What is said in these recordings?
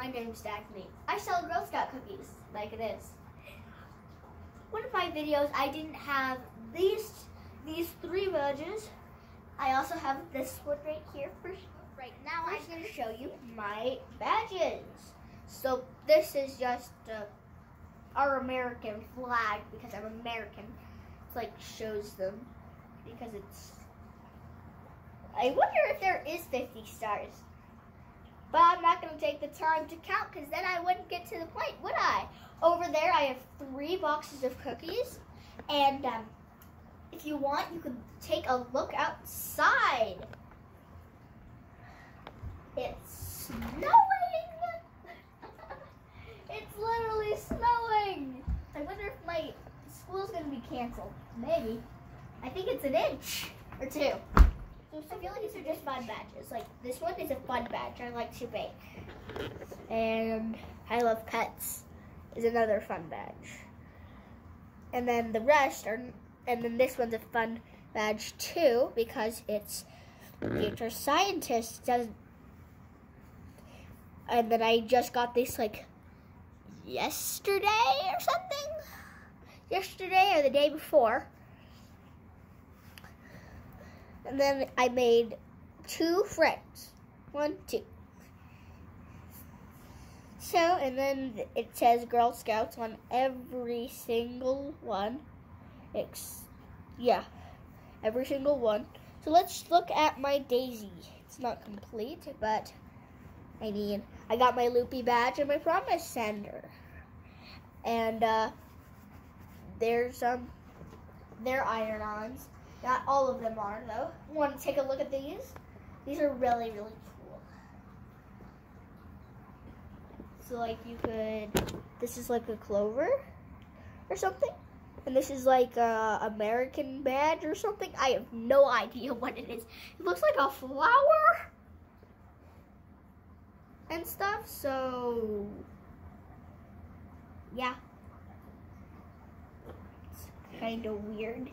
My name's Dagny. I sell Girl Scout cookies, like this. One of my videos, I didn't have these three badges. I also have this one right here. Right now, I'm going to show you my badges. So this is just our American flag, because I'm American. It's like shows them, because it's... I wonder if there is 50 stars. But I'm not going to take the time to count, because then I wouldn't get to the point, would I? Over there, I have 3 boxes of cookies. And if you want, you can take a look outside. It's snowing. It's literally snowing. I wonder if my school's going to be canceled. Maybe. I think it's an inch or 2. I feel like these are just fun badges. Like, this one is a fun badge. I like to bake. And I love pets is another fun badge. And then the rest are, and then this one's a fun badge too, because it's future scientist. And then I just got this like yesterday or something. Yesterday or the day before. And then I made 2 friends. 1, 2. So, and then it says Girl Scouts on every single one. Every single one. So let's look at my Daisy. It's not complete, but I mean, I got my Loopy badge and my Promise Sender. And there's they're iron-ons. Not all of them are, though. Want to take a look at these? These are really, really cool. So, like, you could... This is, like, a clover or something. And this is, like, a American badge or something. I have no idea what it is. It looks like a flower and stuff. So, yeah. It's kind of weird.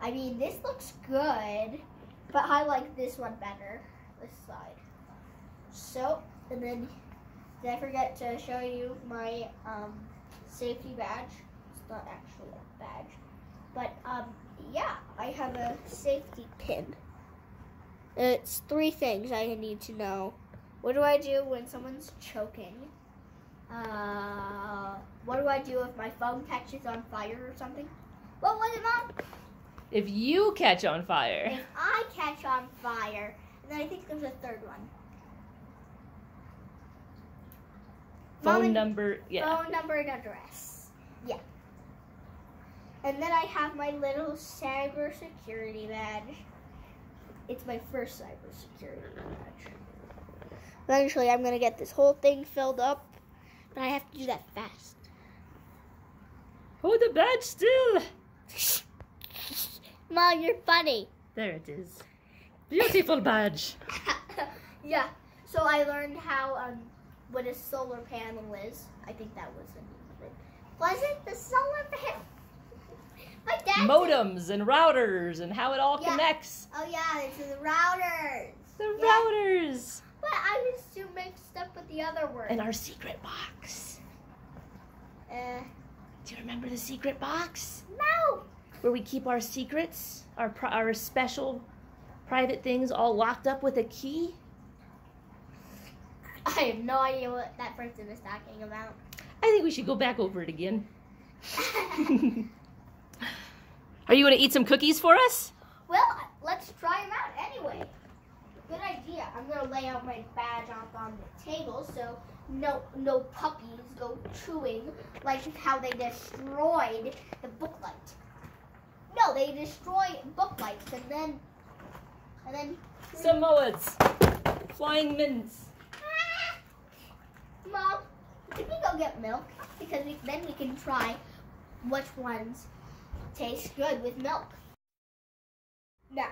I mean, this looks good, but I like this one better, this side. So, and then, did I forget to show you my safety badge? It's not actually a badge, but yeah, I have a safety pin. It's 3 things I need to know. What do I do when someone's choking? What do I do if my phone catches on fire or something? What was it, Mom? If you catch on fire. If I catch on fire. And then I think there's a 3rd one. Phone number and address. Yeah. And then I have my little cybersecurity badge. It's my first cybersecurity badge. Eventually I'm going to get this whole thing filled up. But I have to do that fast. Hold the badge still. Mom, you're funny. There it is. Beautiful badge. Yeah. So I learned how what a solar panel is. I think that was the name of it. Wasn't the solar panel? My dad. Modems and routers and how it all connects. Oh yeah, it's the routers. The routers. But I was too mixed up with the other word. And our secret box. Do you remember the secret box? No. Where we keep our secrets, our special private things all locked up with a key. I have no idea what that person is talking about. I think we should go back over it again. Are you going to eat some cookies for us? Well, let's try them out anyway. Good idea. I'm going to lay out my badge up on the table so no puppies go chewing like how they destroyed the booklet. No, they destroy book lights and then Samoas, flying mints. Mom, can we go get milk? Because then we can try which ones taste good with milk. Now,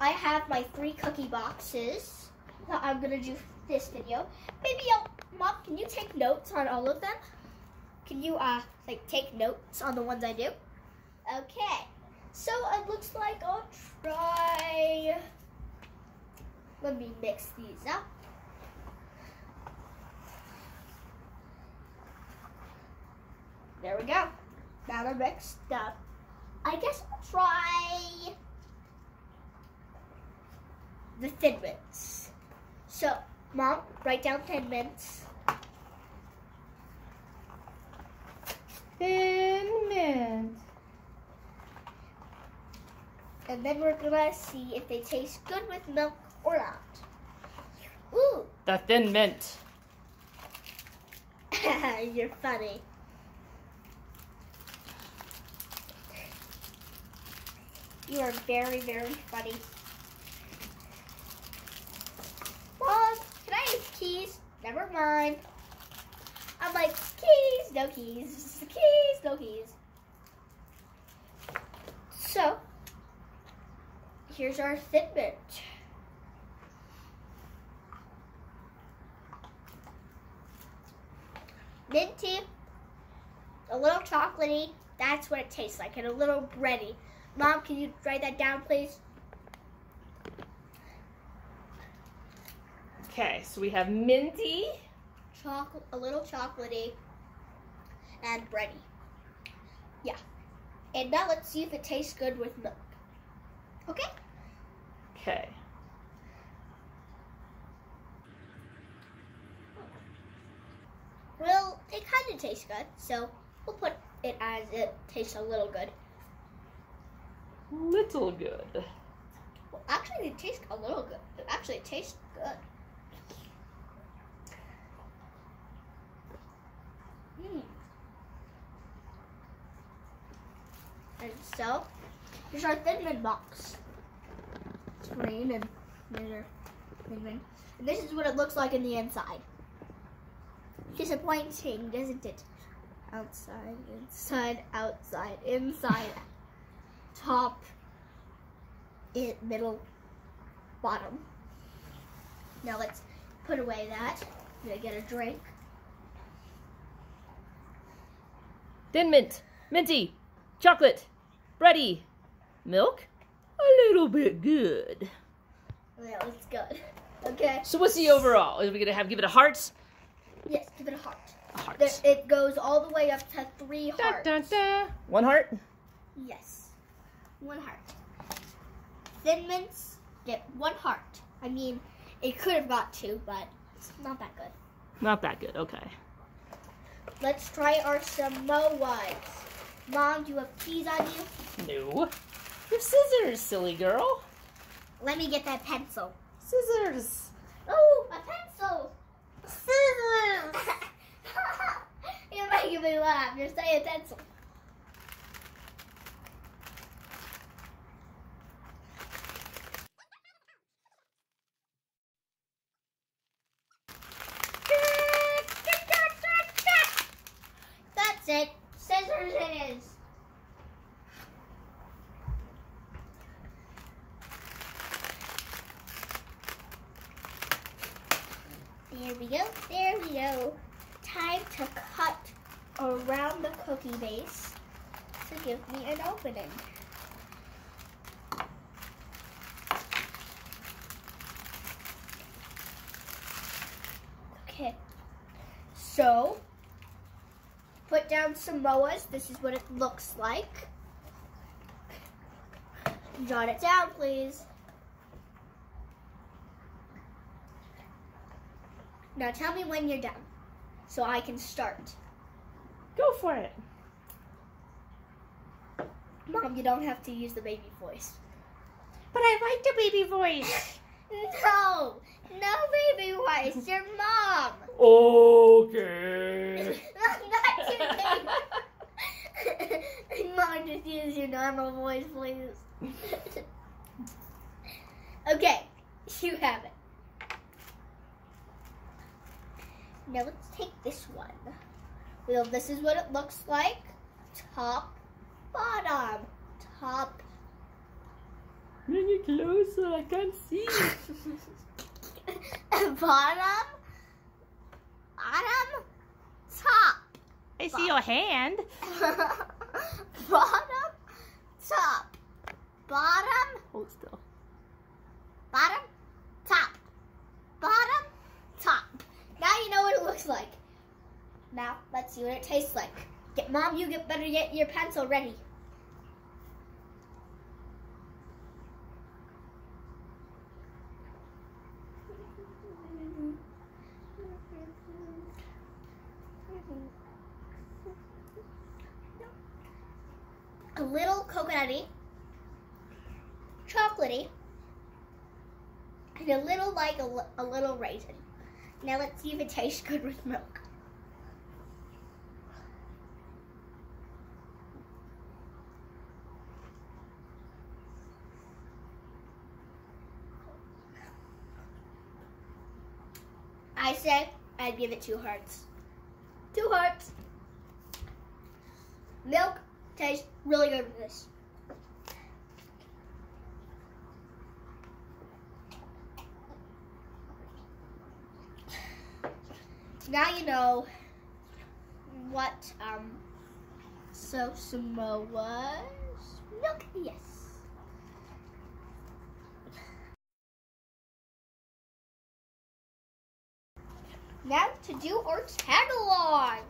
I have my 3 cookie boxes that I'm gonna do for this video. Mom, can you take notes on all of them? Can you like take notes on the ones I do? Okay. So it looks like I'll try. Let me mix these up. There we go. Now the next step. I guess I'll try the Thin Mints. So, Mom, write down Thin Mints. Thin Mints. And then we're gonna see if they taste good with milk or not. Ooh. The Thin Mint. You're funny. You are very, very funny. Mom, can I use keys? Never mind. I'm like, keys, no keys, keys, no keys. So, here's our Thin Mint. Minty, a little chocolatey, that's what it tastes like, and a little bready. Mom, can you write that down, please? Okay, so we have minty, chocolate, a little chocolatey, and bready. Yeah. And now let's see if it tastes good with milk. Okay? Okay. Well, it kind of tastes good, so we'll put it as it tastes a little good. Little good. Well, actually, it tastes a little good. It actually tastes good. Mm. And so, here's our Thin Mint box. It's green and Thin Mint. And this is what it looks like in the inside. Disappointing, isn't it? Outside, inside, outside, inside. Top, middle, bottom. Now let's put away that. I'm gonna get a drink. Thin Mint, minty, chocolate, bready, milk, a little bit good. That was good. Okay. So what's the overall? Are we gonna give it a hearts? Yes, give it a heart. A heart. It goes all the way up to 3 hearts. Da, da, da. 1 heart? Yes. 1 heart. Thin Mints get 1 heart. I mean, it could have got 2, but it's not that good. Not that good, okay. Let's try our Samoas. Mom, do you have keys on you? No. You have scissors, silly girl. Let me get that pencil. Scissors. Oh, a pencil. Scissors. You're making me laugh. You're saying pencil. It. Scissors it is. There we go, there we go. Time to cut around the cookie base to give me an opening. Okay, so put down Samoas. This is what it looks like. Jot it down, please. Now tell me when you're done, so I can start. Go for it. Mom, you don't have to use the baby voice. But I like the baby voice. No, no baby voice, your mom. Okay. Mom, just use your normal voice, please. Okay, you have it. Now let's take this one. Well, this is what it looks like. Top, bottom, top. Bring it closer, I can't see. Bottom, bottom, top. I see your hand. Bottom, top. Bottom. Hold still. Bottom, top. Bottom, top. Now you know what it looks like. Now let's see what it tastes like. Mom, you get better get your pencil ready. A little coconutty, chocolatey, and a little like a little raisin. Now let's see if it tastes good with milk. I say I'd give it 2 hearts. 2 hearts. Milk tastes really good with this. Now you know what Samoas milk is. Yes. Now to do our Tagalongs.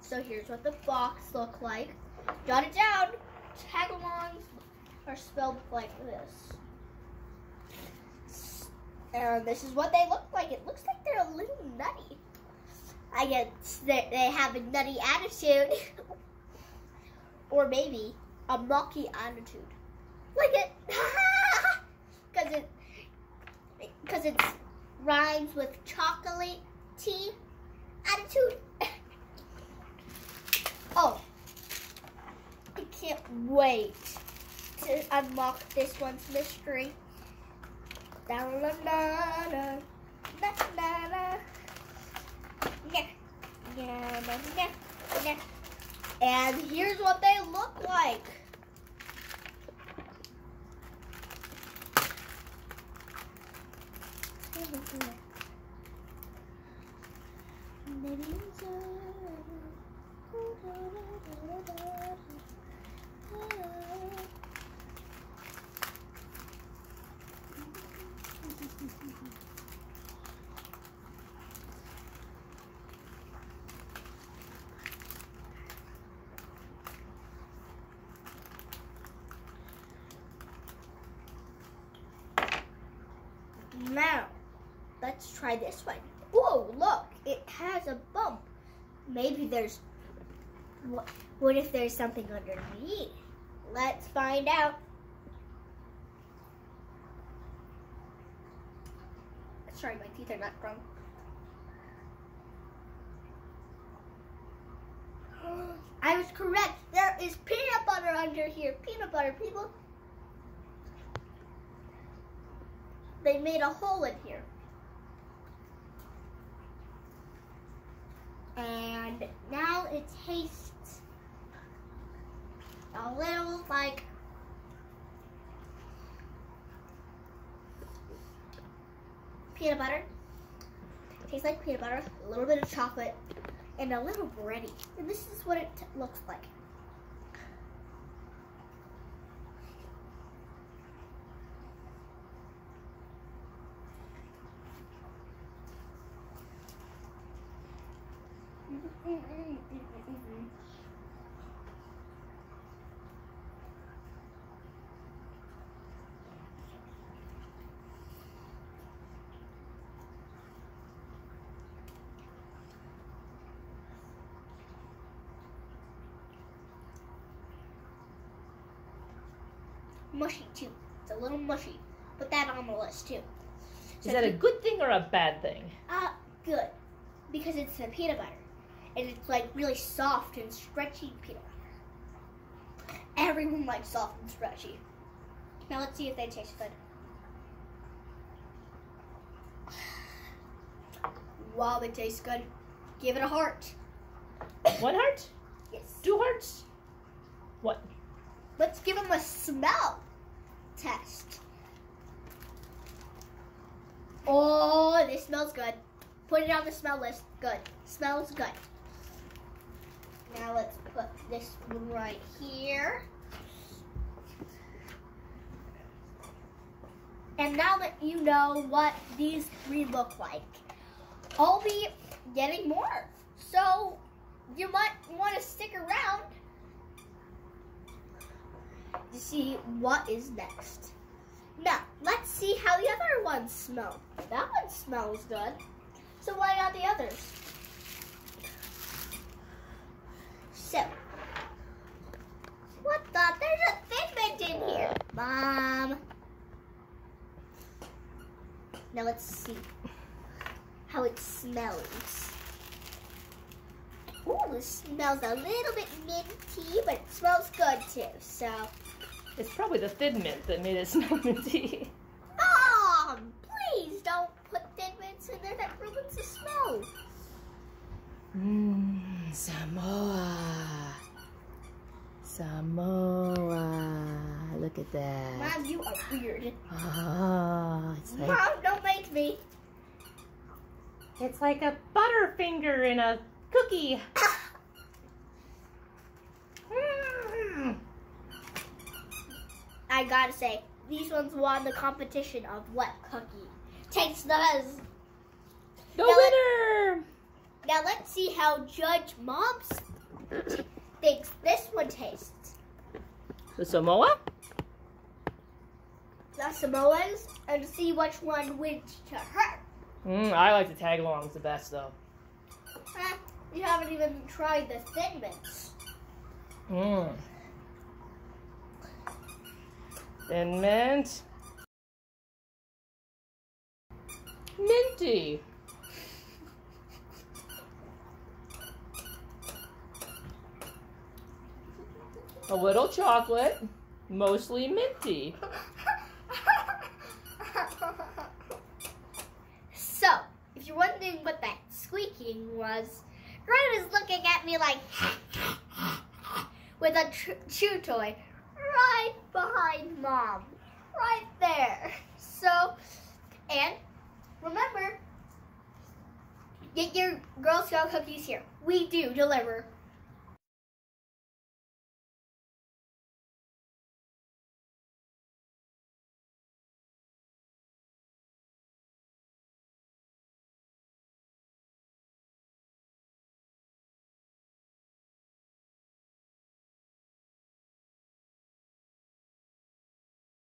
So here's what the box look like. Jot it down. Tagalongs are spelled like this. And this is what they look like. It looks like they're a little nutty. I guess they have a nutty attitude. Or maybe a mocky attitude. Like it. Because it rhymes with chocolate tea attitude. Oh, I can't wait to unlock this one's mystery. Da -da -da -da, da -da -da. Yeah. Yeah, da -da -da. And here's what they look like. Now, let's try this one. Whoa, look, it has a bump. Maybe there's, what if there's something underneath? Let's find out. Sorry, my teeth are not strong. I was correct. There is peanut butter under here. Peanut butter, people. They made a hole in here. And now it tastes a little like peanut butter. It tastes like peanut butter, a little bit of chocolate, and a little bready. And this is what it looks like. Mushy too. It's a little mushy. Put that on the list too. So is that a good thing or a bad thing? Good, because it's the peanut butter, and it's like really soft and stretchy peanut butter. Everyone likes soft and stretchy. Now let's see if they taste good. Wow, they taste good. Give it a heart. 1 heart? Yes. 2 hearts? What? Let's give them a smell test. Oh, this smells good. Put it on the smell list. Good. Smells good. Now let's put this one right here. And now that you know what these 3 look like, I'll be getting more. So you might want to stick around to see what is next. Now, let's see how the other ones smell. That one smells good. So why not the others? So, what the? There's a Thin Mint in here, Mom. Now let's see how it smells. Ooh, it smells a little bit minty, but it smells good too, so. It's probably the Thin Mint that made it smell minty. Mom, please don't put Thin Mints in there. That ruins the smell. Mmm, Samoa. Samoa. Look at that. Mom, you are weird. Oh, it's like... Mom, don't make me. It's like a Butterfinger in a cookie. I gotta say, these ones won the competition of what cookie takes the best. The winner! Now let's see how Judge Mom thinks this one tastes. The Samoa? The Samoas, and see which one wins to her. I like the Tagalongs the best though. You haven't even tried the Thin Mints. Thin Mint. Minty. A little chocolate, mostly minty. So, if you're wondering what that squeaking was, Red is looking at me like with a chew toy. Right behind Mom, right there. So, and remember, get your Girl Scout cookies here. We do deliver.